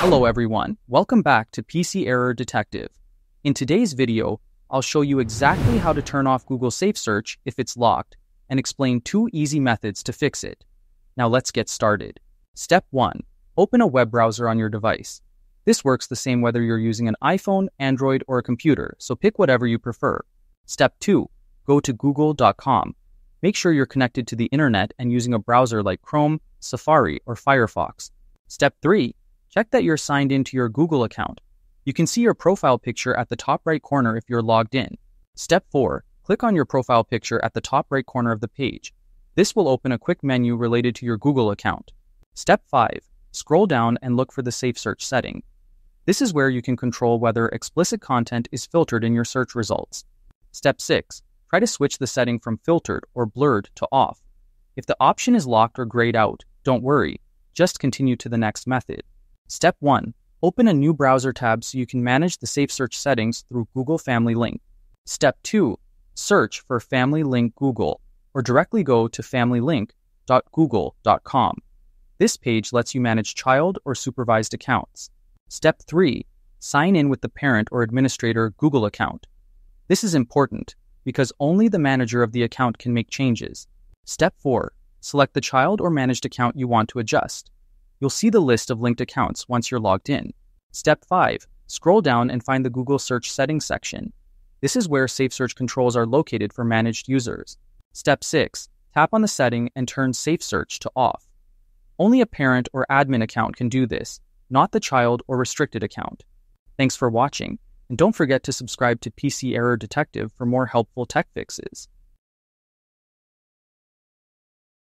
Hello everyone, welcome back to PC Error Detective. In today's video, I'll show you exactly how to turn off Google SafeSearch if it's locked and explain two easy methods to fix it. Now let's get started. Step 1. Open a web browser on your device. This works the same whether you're using an iPhone, Android, or a computer, so pick whatever you prefer. Step 2. Go to google.com. Make sure you're connected to the internet and using a browser like Chrome, Safari, or Firefox. Step 3. Check that you're signed into your Google account. You can see your profile picture at the top right corner if you're logged in. Step 4. Click on your profile picture at the top right corner of the page. This will open a quick menu related to your Google account. Step 5. Scroll down and look for the SafeSearch setting. This is where you can control whether explicit content is filtered in your search results. Step 6. Try to switch the setting from filtered or blurred to off. If the option is locked or grayed out, don't worry. Just continue to the next method. Step 1. Open a new browser tab so you can manage the SafeSearch settings through Google Family Link. Step 2. Search for Family Link Google, or directly go to familylink.google.com. This page lets you manage child or supervised accounts. Step 3. Sign in with the parent or administrator Google account. This is important because only the manager of the account can make changes. Step 4. Select the child or managed account you want to adjust. You'll see the list of linked accounts once you're logged in. Step 5. Scroll down and find the Google Search Settings section. This is where SafeSearch controls are located for managed users. Step 6. Tap on the setting and turn SafeSearch to off. Only a parent or admin account can do this, not the child or restricted account. Thanks for watching, and don't forget to subscribe to PC Error Detective for more helpful tech fixes.